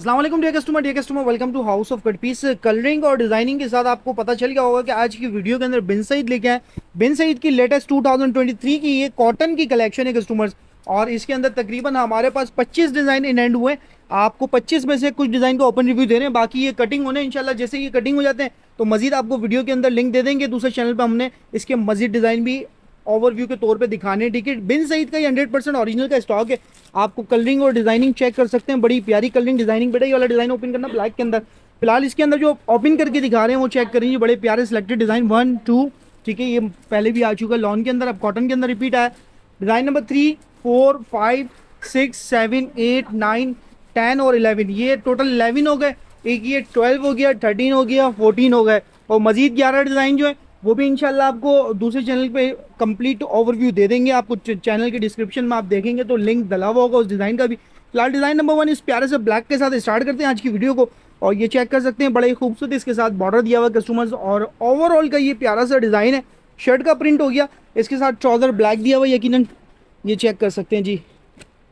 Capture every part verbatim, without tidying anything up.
अस्सलाम वालेकुम dear customer dear customer welcome to house of cut piece. Colouring और designing के साथ आपको पता चल गया होगा कि आज की वीडियो के अंदर बिन सईद लेके आए। बिन सईद की latest two thousand twenty three की ये कॉटन की कलेक्शन है कस्टमर्स, और इसके अंदर तकरीबन हमारे पास पच्चीस डिज़ाइन इन हैंड हुए। आपको पच्चीस में से कुछ डिज़ाइन को ओपन रिव्यू दे रहे हैं, बाकी ये कटिंग होने इंशाल्लाह जैसे ये कटिंग हो जाते हैं तो मजीद आपको वीडियो के अंदर लिंक दे देंगे। दूसरे चैनल पर हमने इसके मजीद डिज़ाइन भी ओवरव्यू के तौर पे दिखाने हैं। ठीक है, बिन सईद का ये हंड्रेड परसेंट ऑरिजिनल का स्टॉक है। आपको कलरिंग और डिजाइनिंग चेक कर सकते हैं, बड़ी प्यारी कलरिंग डिजाइनिंग। बेटा ये वाला डिजाइन ओपन करना ब्लैक के अंदर, फिलहाल इसके अंदर जो ओपन करके दिखा रहे हैं वो चेक करेंगे। बड़े प्यारे सिलेक्टेड डिजाइन वन टू, ठीक है, ये पहले भी आ चुका है लॉन के अंदर, अब कॉटन के अंदर रिपीट आया। Design number three four five six seven eight nine ten और इलेवन, ये टोटल इलेवन हो गए। एक ये ट्वेल्व हो गया, थर्टीन हो गया, फोर्टीन हो गए, और मजीद ग्यारह डिज़ाइन जो है वो भी इंशाल्लाह आपको दूसरे चैनल पे कंप्लीट ओवरव्यू दे देंगे। आपको चैनल के डिस्क्रिप्शन में आप देखेंगे तो लिंक डला हुआ होगा उस डिज़ाइन का भी। फिलहाल डिज़ाइन नंबर वन इस प्यारे से ब्लैक के साथ स्टार्ट करते हैं आज की वीडियो को, और ये चेक कर सकते हैं बड़े खूबसूरत इसके साथ बॉर्डर दिया हुआ कस्टमर्स, और ओवरऑल का ये प्यारा सा डिज़ाइन है। शर्ट का प्रिंट हो गया, इसके साथ ट्राउज़र ब्लैक दिया हुआ यकीनन, ये चेक कर सकते हैं जी।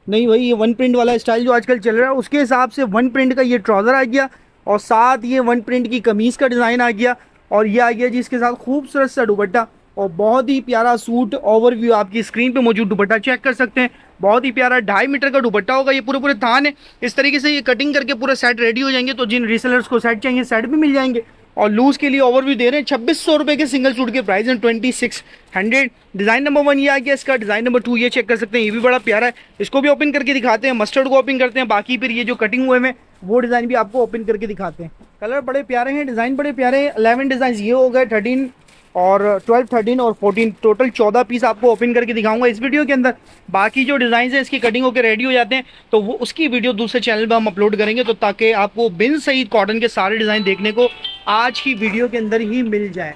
नहीं भाई, ये वन प्रिंट वाला स्टाइल जो आजकल चल रहा है उसके हिसाब से वन प्रिंट का ये ट्राउज़र आ गया, और साथ ये वन प्रिंट की कमीज़ का डिज़ाइन आ गया, और ये आ गया जी इसके साथ खूबसूरत सा दुपट्टा, और बहुत ही प्यारा सूट ओवरव्यू आपकी स्क्रीन पे मौजूद दुपट्टा चेक कर सकते हैं। बहुत ही प्यारा ढाई मीटर का दुपट्टा होगा, ये पूरे पूरे थान है। इस तरीके से ये कटिंग करके पूरे सेट रेडी हो जाएंगे, तो जिन रीसेलर्स को सेट चाहिए सेट भी मिल जाएंगे। और लूज के लिए ओवरव्यू दे रहे हैं छब्बीस सौ रुपये के सिंगल सूट के price and twenty six hundred. Design number one ये आ गया इसका। डिज़ाइन नंबर टू ये चेक कर सकते हैं, ये भी बड़ा प्यारा है। इसको भी ओपन करके दिखाते हैं, मस्टर्ड को ओपन करते हैं, बाकी फिर ये जो कटिंग हुए हैं वो डिज़ाइन भी आपको ओपन करके दिखाते हैं। कलर बड़े प्यारे हैं, डिज़ाइन बड़े प्यारे हैं। इलेवन डिज़ाइन ये हो गए, थर्टीन और ट्वेल्व, थर्टीन और फोर्टीन, टोटल चौदह पीस आपको ओपन करके दिखाऊंगा इस वीडियो के अंदर। बाकी जो डिज़ाइन हैं इसकी कटिंग होकर रेडी हो जाते हैं तो वो उसकी वीडियो दूसरे चैनल पर हम अपलोड करेंगे, तो ताकि आपको बिन सईद कॉटन के सारे डिज़ाइन देखने को आज की वीडियो के अंदर ही मिल जाए।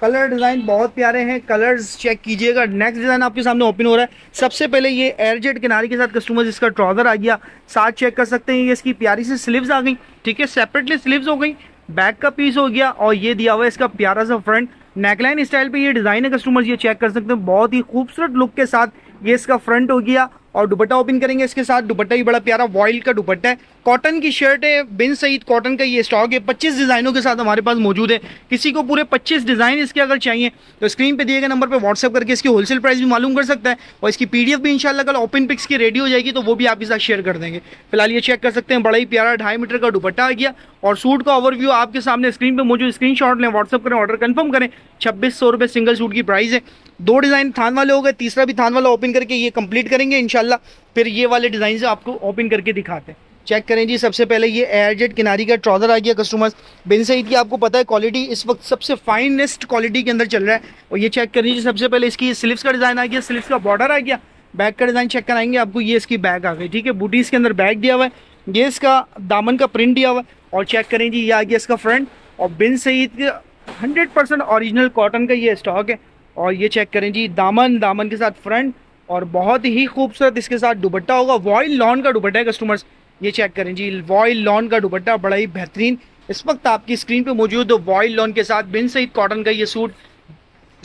कलर डिज़ाइन बहुत प्यारे हैं, कलर्स चेक कीजिएगा। नेक्स्ट डिज़ाइन आपके सामने ओपन हो रहा है। सबसे पहले ये एयरजेट किनारे के साथ कस्टमर्स इसका ट्राउज़र आ गया, साथ चेक कर सकते हैं। ये इसकी प्यारी सी स्लीव्स आ गई, ठीक है, सेपरेटली स्लीव्स हो गई, बैक का पीस हो गया, और ये दिया हुआ है इसका प्यारा सा फ्रंट। नेकलाइन स्टाइल पे ये डिज़ाइन है कस्टमर्स, ये चेक कर सकते हैं। बहुत ही खूबसूरत लुक के साथ ये इसका फ्रंट हो गया, और दुपट्टा ओपन करेंगे इसके साथ। दुपट्टा भी बड़ा प्यारा वॉयल का दुपट्टा है, कॉटन की शर्ट है। बिन सईद कॉटन का ये स्टॉक है, पच्चीस डिज़ाइनों के साथ हमारे पास मौजूद है। किसी को पूरे पच्चीस डिज़ाइन इसके अगर चाहिए तो स्क्रीन पे दिए गए नंबर पे व्हाट्सअप करके इसकी होलसेल प्राइस भी मालूम कर सकता है, और इसकी पीडीएफ भी इंशाल्लाह कल ओपन पिक्स की रेडी हो जाएगी, तो वो भी आपके साथ शेयर कर देंगे। फिलहाल ये चेक कर सकते हैं, बड़ा ही प्यारा ढाई मीटर का दुपट्टा आ गया, और सूट का ओवरव्यू आपके सामने स्क्रीन पर मौजूद। स्क्रीन शॉट लें, व्हाट्सअप करें, ऑर्डर कन्फर्म करें। छब्बीस सौ रुपये सिंगल सूट की प्राइस है। दो डिज़ाइन थान वाले हो गए, तीसरा भी थान वाला ओपन करके ये कंप्लीट करेंगे इंशाल्लाह, फिर ये वाले डिज़ाइन से आपको ओपन करके दिखाते हैं। चेक करें जी, सबसे पहले ये एयरजेट किनारी का ट्राउज़र आ गया कस्टमर्स। बिन सईद की आपको पता है क्वालिटी इस वक्त सबसे फाइनेस्ट क्वालिटी के अंदर चल रहा है, और ये चेक करें जी। सबसे पहले इसकी स्लीव्स का डिज़ाइन आ गया, स्लीव्स का बॉर्डर आ गया, बैग का डिज़ाइन चेक कराएंगे आपको। ये इसकी बैग आ गई, ठीक है, बूटीज़ के अंदर बैग दिया हुआ है, ये इसका दामन का प्रिंट दिया हुआ है, और चेक करें जी ये आ गया इसका फ्रंट। और बिन सईद का हंड्रेड परसेंट ऑरिजिनल कॉटन का ये स्टॉक है, और ये चेक करें जी दामन, दामन के साथ फ्रंट, और बहुत ही खूबसूरत इसके साथ दुपट्टा होगा। वॉयल लॉन का दुपट्टा है कस्टमर्स, ये चेक करें जी, वॉयल लॉन का दुपट्टा बड़ा ही बेहतरीन इस वक्त आपकी स्क्रीन पे मौजूद है। वॉयल लॉन के साथ बिन सईद कॉटन का ये सूट,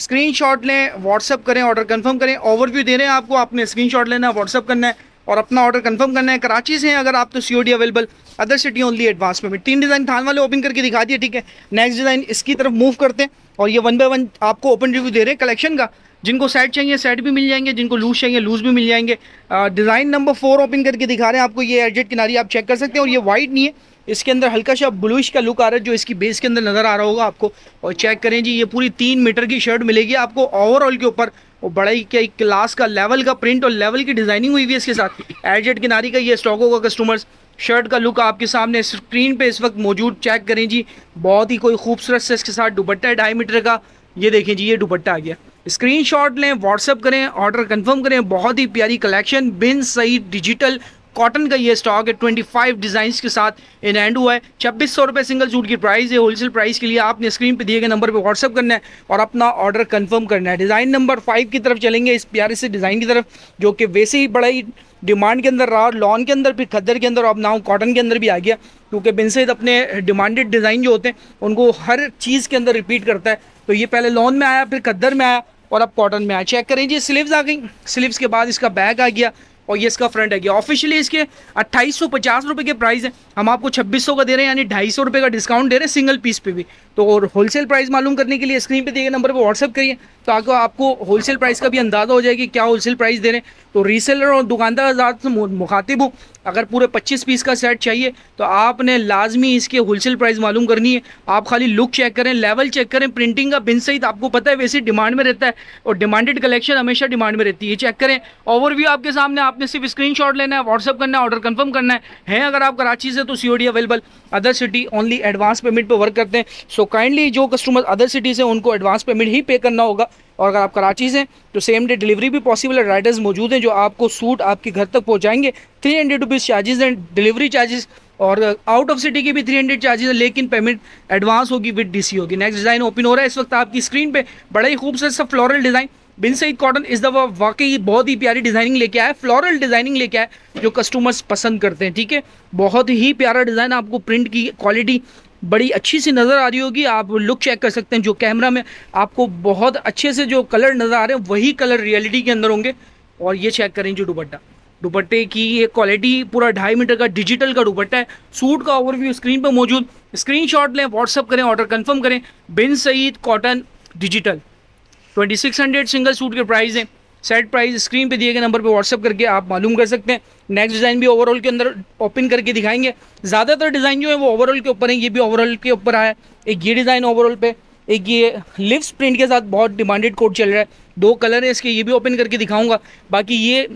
स्क्रीनशॉट लें, व्हाट्सअप करें, ऑर्डर कन्फर्म करें। ओवरव्यू दे रहे हैं आपको, आपने स्क्रीनशॉट लेना है, व्हाट्सअप करना है, और अपना ऑर्डर कंफर्म करना है। कराची से हैं अगर आप तो COD available, other city only advance payment. तीन डिज़ाइन थान वाले ओपन करके दिखा दिए, ठीक है। नेक्स्ट डिज़ाइन इसकी तरफ मूव करते हैं, और ये वन बाय वन आपको ओपन रिव्यू दे रहे हैं कलेक्शन का। जिनको सेट चाहिए सेट भी मिल जाएंगे, जिनको लूज चाहिए लूज भी मिल जाएंगे। डिज़ाइन नंबर फोर ओपन करके दिखा रहे हैं आपको, ये एडजेट किनारी आप चेक कर सकते हैं, और ये वाइट नहीं है, इसके अंदर हल्का सा ब्लूइश का लुक आ रहा है जो इसकी बेस के अंदर नज़र आ रहा होगा आपको। और चेक करें जी, ये पूरी तीन मीटर की शर्ट मिलेगी आपको ओवरऑल के ऊपर, और बड़ा ही क्या क्लास का लेवल का प्रिंट और लेवल की डिज़ाइनिंग हुई हुई है इसके साथ। एडजेट किनारी का ये स्टॉक होगा कस्टमर्स। शर्ट का लुक आपके सामने स्क्रीन पे इस वक्त मौजूद, चेक करें जी, बहुत ही कोई खूबसूरत से इसके साथ दुपट्टा है ढाई मीटर का। ये देखें जी, ये दुपट्टा आ गया, स्क्रीनशॉट लें, व्हाट्सअप करें, ऑर्डर कंफर्म करें। बहुत ही प्यारी collection, Bin Saeed digital cotton का ये स्टॉक है, पच्चीस डिज़ाइंस के साथ इन हैंड हुआ है। छब्बीस सौ रुपये सिंगल सूट की प्राइस है। होलसेल प्राइस के लिए आपने स्क्रीन पे दिए गए नंबर पे व्हाट्सअप करना है और अपना ऑर्डर कंफर्म करना है। डिज़ाइन नंबर फाइव की तरफ चलेंगे, इस प्यारे से डिज़ाइन की तरफ, जो कि वैसे ही बड़ा ही डिमांड के अंदर रहा, लॉन के अंदर, फिर खद्दर के अंदर, अब नाउ कॉटन के अंदर भी आ गया, क्योंकि बिन सईद अपने डिमांडेड डिज़ाइन जो होते हैं उनको हर चीज़ के अंदर रिपीट करता है। तो ये पहले लॉन में आया, फिर खद्दर में आया, और अब कॉटन में आया। चेक करें जी, स्लीव्स आ गई, स्लीव्स के बाद इसका बैग आ गया, और ये इसका फ्रंट है। ऑफिशियली इसके अट्ठाईस सौ पचास रुपये के प्राइस है, हम आपको छब्बीस सौ का दे रहे हैं, यानी ढाई सौ रुपये का डिस्काउंट दे रहे हैं सिंगल पीस पे भी। तो और होलसेल प्राइस मालूम करने के लिए स्क्रीन पे दिए गए नंबर पर व्हाट्सअप करिए, ताकि आपको होलसेल प्राइस का भी अंदाज़ा हो जाए कि क्या होलसेल प्राइस दे रहे हैं। तो रीसेलर और दुकानदार आजाद से मुखातिब हो, अगर पूरे पच्चीस पीस का सेट चाहिए तो आपने लाजमी इसके होलसेल प्राइस मालूम करनी है। आप खाली लुक चेक करें, लेवल चेक करें प्रिंटिंग का, बिन सईद आपको पता है वैसे डिमांड में रहता है और डिमांडेड कलेक्शन हमेशा डिमांड में रहती है। चेक करें, ओवरव्यू आपके सामने, आपने सिर्फ स्क्रीनशॉट लेना है, व्हाट्सअप करना है, ऑर्डर कंफर्म करना है, है अगर आप कराची से तो COD available, other city only advance payment पे वर्क करते हैं। सो काइंडली जो कस्टमर अदर सिटी से उनको एडवांस पेमेंट ही पे करना होगा, और अगर आप कराची से तो सेम डे डिलीवरी भी पॉसिबल है। राइडर्स मौजूद हैं जो आपको सूट आपके घर तक पहुंचाएंगे। थ्री हंड्रेड रुपीज़ चार्जेस हैं डिलीवरी चार्जेस, और आउट ऑफ सिटी के भी थ्री हंड्रेड चार्जेस है, लेकिन पेमेंट एडवांस होगी विद डीसी होगी। नेक्स्ट डिज़ाइन ओपन हो रहा है इस वक्त आपकी स्क्रीन पे, बड़ा ही खूबसूरत सा floral design Bin Saeed cotton इस दफ़ा वाकई बहुत ही प्यारी डिज़ाइनिंग लेके आया, फ्लोरल डिज़ाइनिंग लेके आया जो कस्टमर्स पसंद करते हैं। ठीक है, बहुत ही प्यारा डिज़ाइन, आपको प्रिंट की क्वालिटी बड़ी अच्छी सी नज़र आ रही होगी। आप लुक चेक कर सकते हैं, जो कैमरा में आपको बहुत अच्छे से जो कलर नज़र आ रहे हैं वही कलर रियलिटी के अंदर होंगे। और ये चेक करें जो दुपट्टा, दुपट्टे की ये क्वालिटी, पूरा ढाई मीटर का डिजिटल का दुपट्टा है। सूट का ओवरव्यू स्क्रीन पर मौजूद, स्क्रीनशॉट लें, व्हाट्सअप करें, ऑर्डर कंफर्म करें। Bin Saeed cotton digital twenty six hundred single suit के प्राइस हैं, सेट प्राइस स्क्रीन पे दिए गए नंबर पे व्हाट्सअप करके आप मालूम कर सकते हैं। नेक्स्ट डिज़ाइन भी ओवरऑल के अंदर ओपन करके दिखाएंगे, ज़्यादातर डिज़ाइन जो है वो ओवरऑल के ऊपर है, ये भी ओवरऑल के ऊपर आया। एक ये डिज़ाइन ओवरऑल पे, एक ये लिव्स प्रिंट के साथ बहुत डिमांडेड कोट चल रहा है, दो कलर है इसके, ये भी ओपन करके दिखाऊँगा। बाकी ये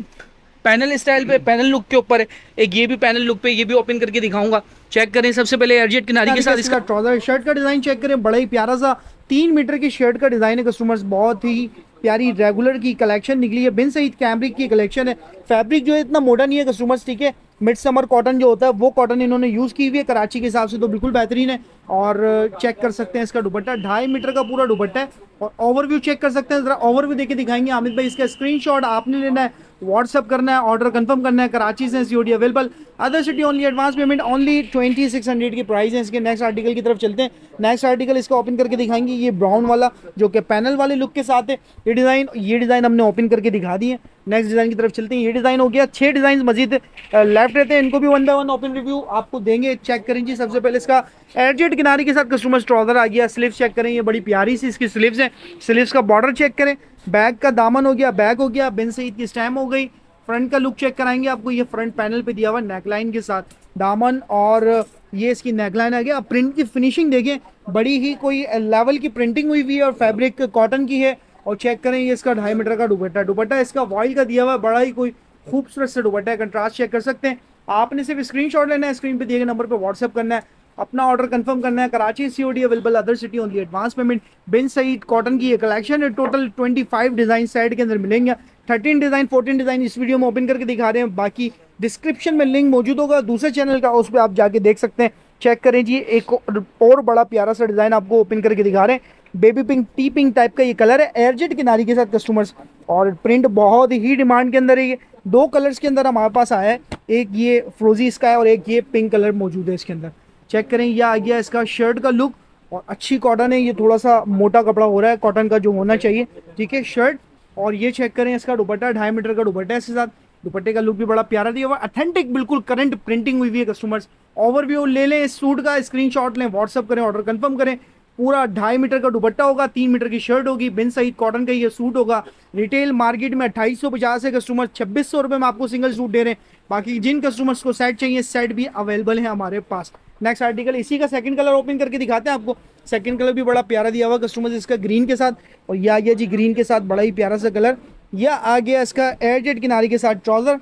पैनल स्टाइल पे पैनल लुक के ऊपर है, एक ये भी पैनल लुक पे, ये भी ओपन करके दिखाऊंगा। चेक करें सबसे पहले अर्जेंट किनारी के साथ इसका ट्राउजर शर्ट का डिज़ाइन चेक करें, बड़ा ही प्यारा सा तीन मीटर की शर्ट का डिज़ाइन है। कस्टमर्स बहुत ही प्यारी रेगुलर की कलेक्शन निकली है, बिन सईद कैम्ब्रिक की कलेक्शन है। फैब्रिक जो है इतना मोटा नहीं है कस्टमर्स, ठीक है, मिड समर कॉटन जो होता है वो कॉटन इन्होंने यूज़ की हुई है, कराची के हिसाब से तो बिल्कुल बेहतरीन है। और चेक कर सकते हैं इसका दुपट्टा, ढाई मीटर का पूरा दुपट्टा है। और ओवरव्यू चेक कर सकते हैं, ज़रा ओवरव्यू देके दिखाएंगे आमिद भाई। इसका स्क्रीनशॉट आपने लेना है, व्हाट्सअप करना है, ऑर्डर कंफर्म करना है। कराची से COD available, other city only advance payment, only twenty six hundred की प्राइस है। इसके नेक्स्ट आर्टिकल की तरफ चलते हैं। नेक्स्ट आर्टिकल इसका ओपन करके दिखाएंगे, ये ब्राउन वाला जो कि पैनल वाले लुक के साथ है। ये डिज़ाइन ये डिज़ाइन हमने ओपन करके दिखा दी है। नेक्स्ट डिज़ाइन की तरफ चलते हैं, ये डिज़ाइन हो गया। छः डिज़ाइन मजीद लेफ्ट रहते हैं, इनको भी one by one open review आपको देंगे। चेक करें जी, सबसे पहले इसका एडजेट किनारी के साथ कस्टमर्स ट्राउजर आ गया। स्लीव्स चेक करें, ये बड़ी प्यारी सी इसकी स्लीव्स हैं। स्लीव्स का बॉर्डर चेक करें, बैग का दामन हो गया, बैग हो गया, बिन सईद की स्टैम्प हो गई। फ्रंट का लुक चेक कराएंगे आपको, ये फ्रंट पैनल पे दिया हुआ नेकलाइन के साथ दामन, और ये इसकी नेकलाइन आ गया। अब प्रिंट की फिनिशिंग देखें, बड़ी ही कोई लेवल की प्रिंटिंग हुई हुई है और फैब्रिक कॉटन की है। और चेक करें ये इसका ढाई मीटर का दुपट्टा, दुपट्टा इसका वॉयल का दिया हुआ, बड़ा ही कोई खूबसूरत से दुपट्टा है। कंट्रास्ट चेक कर सकते हैं, आपने सिर्फ स्क्रीनशॉट लेना है, स्क्रीन पे दिए गए नंबर पे व्हाट्सअप करना है, अपना ऑर्डर कंफर्म करना है। Karachi COD available, other city only advance payment. Bin Saeed cotton की ये कलेक्शन है, टोटल पच्चीस डिज़ाइन सेट के अंदर मिलेंगे। तेरह डिज़ाइन चौदह डिज़ाइन इस वीडियो में ओपन करके दिखा रहे हैं, बाकी डिस्क्रिप्शन में लिंक मौजूद होगा दूसरे चैनल का, उस पर आप जाके देख सकते हैं। चेक करें जी, एक और बड़ा प्यारा सा डिज़ाइन आपको ओपन करके दिखा रहे हैं, baby pink tea pink type का ये कलर है, एयरजेट किनारी के साथ कस्टमर्स, और प्रिंट बहुत ही डिमांड के अंदर है। ये दो कलर्स के अंदर हमारे पास आया है, एक ये फ्रोजी स्काई और एक ये पिंक कलर मौजूद है इसके अंदर। चेक करें यह आ गया इसका शर्ट का लुक, और अच्छी कॉटन है, ये थोड़ा सा मोटा कपड़ा हो रहा है, कॉटन का जो होना चाहिए, ठीक है, शर्ट। और ये चेक करें इसका दुपट्टा, ढाई मीटर का दुपट्टा है इसके साथ, दुपट्टे का लुक भी बड़ा प्यारा दिया हुआ, अथेंटिक बिल्कुल करंट प्रिंटिंग हुई हुई है। कस्टमर्स ओवरव्यू ले लें इस सूट का, स्क्रीनशॉट लें, व्हाट्सअप करें, ऑर्डर कंफर्म करें। पूरा ढाई मीटर का दुपट्टा होगा, तीन मीटर की शर्ट होगी, बिन सईद कॉटन का ये सूट होगा। रिटेल मार्केट में अट्ठाईस सौ पचास है, कस्टमर छब्बीस सौ रुपये में आपको सिंगल सूट दे रहे हैं। बाकी जिन कस्टमर्स को सेट चाहिए, सेट भी अवेलेबल है हमारे पास। नेक्स्ट आर्टिकल इसी का सेकंड कलर ओपन करके दिखाते हैं आपको, सेकंड कलर भी बड़ा प्यारा दिया हुआ कस्टमर्स, इसका ग्रीन के साथ, और यह आ गया जी ग्रीन के साथ बड़ा ही प्यारा सा कलर। यह आ गया इसका एयरजेट किनारी के साथ ट्राउजर,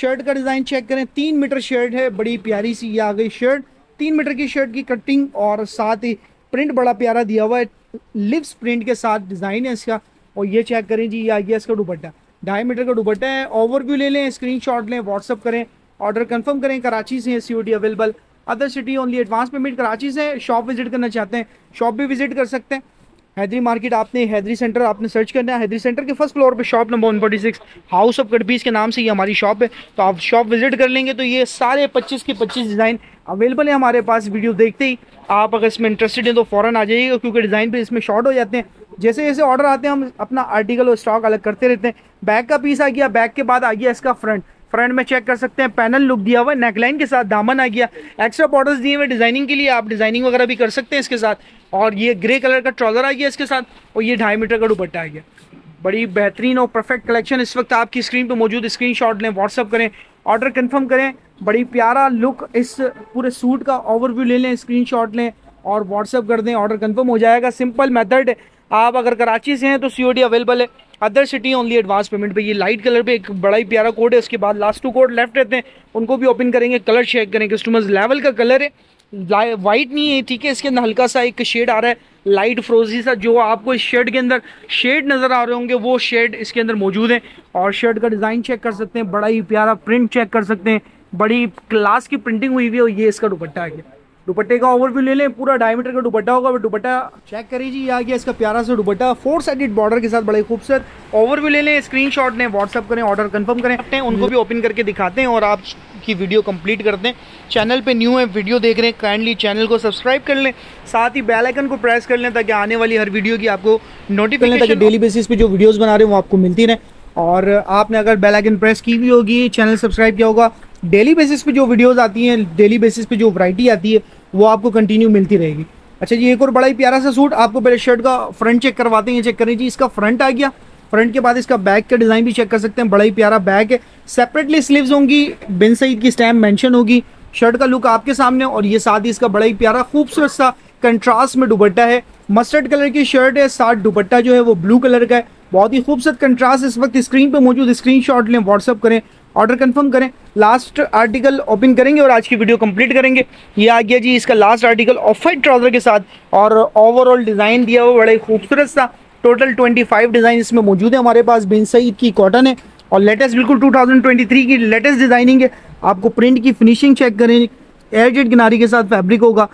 शर्ट का डिज़ाइन चेक करें, तीन मीटर शर्ट है, बड़ी प्यारी सी यह आ गई शर्ट, तीन मीटर की शर्ट की कटिंग, और साथ ही प्रिंट बड़ा प्यारा दिया हुआ है, लिप्स प्रिंट के साथ डिज़ाइन है इसका। और ये चेक करें जी, ये आ गया इसका दुपट्टा, ढाई मीटर का दुपट्टा है। ओवरव्यू ले लें, स्क्रीनशॉट लें, व्हाट्सअप करें, ऑर्डर कंफर्म करें। कराची से COD available, other city only advance payment. Karachi से शॉप विजिट करना चाहते हैं, शॉप भी विजिट कर सकते हैं। हैदरी मार्केट, आपने हैदरी सेंटर आपने सर्च करना है, हैदरी सेंटर के फर्स्ट फ्लोर पे शॉप नंबर एक सौ छियालीस, हाउस ऑफ कट पीस के नाम से ये हमारी शॉप है। तो आप शॉप विजिट कर लेंगे तो ये सारे पच्चीस के पच्चीस डिज़ाइन अवेलेबल है हमारे पास। वीडियो देखते ही आप अगर इसमें इंटरेस्टेड हैं तो फ़ौरन आ जाइएगा, क्योंकि डिज़ाइन भी इसमें शॉर्ट हो जाते हैं। जैसे जैसे ऑर्डर आते हैं हम अपना आर्टिकल और स्टॉक अलग करते रहते हैं। बैग का पीस आ गया, बैग के बाद आ गया इसका फ्रंट। फ्रंट में चेक कर सकते हैं, पैनल लुक दिया हुआ है, नेकलाइन के साथ दामन आ गया, एक्स्ट्रा बॉर्डर्स दिए हुए डिजाइनिंग के लिए, आप डिजाइनिंग वगैरह भी कर सकते हैं इसके साथ। और ये ग्रे कलर का ट्राउजर आ गया इसके साथ, और ये ढाई मीटर का दुपट्टा आ गया। बड़ी बेहतरीन और परफेक्ट कलेक्शन इस वक्त आपकी स्क्रीन पर मौजूद, स्क्रीनशॉट लें, व्हाट्सअप करें, ऑर्डर कंफर्म करें। बड़ी प्यारा लुक इस पूरे सूट का, ओवरव्यू ले लें, स्क्रीनशॉट लें और व्हाट्सअप कर दें, ऑर्डर कंफर्म हो जाएगा। सिंपल मेथड, आप अगर कराची से हैं तो सीओडी अवेलेबल है, other city only advance payment पे। ये लाइट कलर पे एक बड़ा ही प्यारा कोड है, उसके बाद लास्ट टू कोड लेफ्ट रहते हैं, उनको भी ओपन करेंगे, कलर चेक करें। कस्टमर्स लेवल का कलर है, वाइट नहीं है, ठीक है, इसके अंदर हल्का सा एक शेड आ रहा है लाइट फ्रोजी सा, जो आपको इस शर्ट के अंदर शेड नज़र आ रहे होंगे वो शेड इसके अंदर मौजूद है। और शर्ट का डिज़ाइन चेक कर सकते हैं, बड़ा ही प्यारा प्रिंट चेक कर सकते हैं, बड़ी क्लास की प्रिंटिंग हुई हुई है। और ये इसका दुपट्टा आ गया, दुपट्टे का ओवरव्यू ले लें, पूरा डायमीटर का दुपट्टा होगा। दुपट्टा चेक करिए जी, आ गया इसका प्यारा सा दुपट्टा, फोर साइडेड बॉर्डर के साथ, बड़े खूबसूरत। ओवरव्यू ले लें, स्क्रीनशॉट लें, व्हाट्सअप करें, ऑर्डर कंफर्म करें। उनको भी ओपन करके दिखाते हैं और आपकी वीडियो कंप्लीट करते हैं। चैनल पे न्यू है, वीडियो देख रहे हैं, काइंडली चैनल को सब्सक्राइब कर लें, साथ ही बेल आइकन को प्रेस कर लें ताकि आने वाली हर वीडियो की आपको नोटिफिकेशन, ताकि डेली बेसिस पे जो वीडियोस बना रहे हैं वो आपको मिलती रहे। और आपने अगर बेल आइकन प्रेस की भी होगी, चैनल सब्सक्राइब किया होगा, डेली बेसिस पे जो वीडियोस आती हैं, डेली बेसिस पे जो वैरायटी आती है वो आपको कंटिन्यू मिलती रहेगी। अच्छा जी, एक और बड़ा ही प्यारा सा सूट, आपको पहले शर्ट का फ्रंट चेक करवाते हैं। चेक करें जी, इसका फ्रंट आ गया, फ्रंट के बाद इसका बैक का डिज़ाइन भी चेक कर सकते हैं, बड़ा ही प्यारा बैक है, सेपरेटली स्लीव्स होंगी, बिन सईद की स्टैम्प मेंशन होगी, शर्ट का लुक आपके सामने। और ये साथ ही इसका बड़ा ही प्यारा खूबसूरत सा कंट्रास्ट में दुपट्टा है, मस्टर्ड कलर की शर्ट है, साथ दुपट्टा जो है वो ब्लू कलर का है, बहुत ही खूबसूरत कंट्रास्ट इस वक्त स्क्रीन पे मौजूद। स्क्रीनशॉट लें, व्हाट्सअप करें, ऑर्डर कंफर्म करें। लास्ट आर्टिकल ओपन करेंगे और आज की वीडियो कंप्लीट करेंगे। ये आ गया जी इसका last article, off white trouser के साथ, और ओवरऑल डिज़ाइन दिया हुआ बड़े खूबसूरत सा। टोटल पच्चीस डिज़ाइन इसमें मौजूद है हमारे पास। बिन सईद की कॉटन है और लेटेस्ट, बिल्कुल दो हज़ार तेईस की लेटेस्ट डिज़ाइनिंग है। आपको प्रिंट की फिनिशिंग चेक करें, एयरजेट किनारी के साथ फैब्रिक होगा।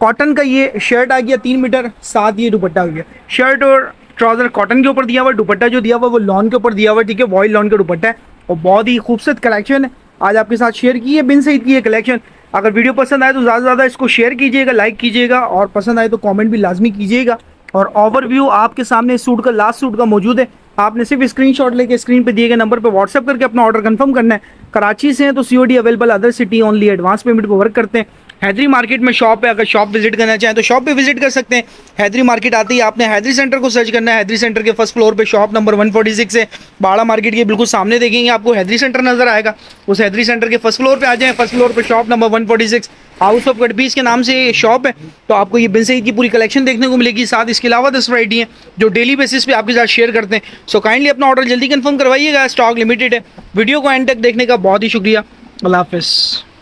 कॉटन का ये शर्ट आ गया तीन मीटर, साथ ये दुपट्टा हो गया। शर्ट और ट्राउजर कॉटन के ऊपर दिया हुआ, दुपट्टा जो दिया हुआ वो लॉन के ऊपर दिया हुआ, ठीक है, वॉइल लॉन का दुपट्टा है। और बहुत ही खूबसूरत कलेक्शन है आज आपके साथ शेयर की है बिन सईद की ये कलेक्शन। अगर वीडियो पसंद आए तो ज़्यादा से ज़्यादा इसको शेयर कीजिएगा, लाइक कीजिएगा, और पसंद आए तो कमेंट भी लाजमी कीजिएगा। और ओवरव्यू आपके सामने इस सूट का, लास्ट सूट का मौजूद है। आपने सिर्फ स्क्रीनशॉट लेके स्क्रीन पे दिए गए नंबर पे व्हाट्सअप करके अपना ऑर्डर कंफर्म करना है। कराची से हैं तो COD available, other city only advance payment को वर्क करते हैं। हैदरी मार्केट में शॉप है, अगर शॉप विजिट करना चाहें तो शॉप पे विजिट कर सकते हैं। हैदरी मार्केट आते ही आपने हैदरी सेंटर को सर्च करना है, हैदरी सेंटर के फर्स्ट फ्लोर पे शॉप नंबर एक सौ छियालीस है। बाड़ा मार्केट के बिल्कुल सामने देखेंगे आपको हैदरी सेंटर नजर आएगा, उस हैदरी सेंटर के फर्स्ट फ्लोर पे आ जाएं। फर्स्ट फ्लोर पे शॉप नंबर एक सौ छियालीस, हाउस ऑफ कट पीस के नाम से ये शॉप है। तो आपको ये बिन सईद की पूरी कलेक्शन देखने को मिलेगी, साथ इसके अलावा दस वैरायटी हैं जो डेली बेसिस पे आपके साथ शेयर करते हैं। सो काइंडली अपना ऑर्डर जल्दी कंफर्म करवाइएगा, स्टॉक लिमिटेड है। वीडियो को एंड तक देखने का बहुत ही शुक्रिया, अल्लाह हाफिज़।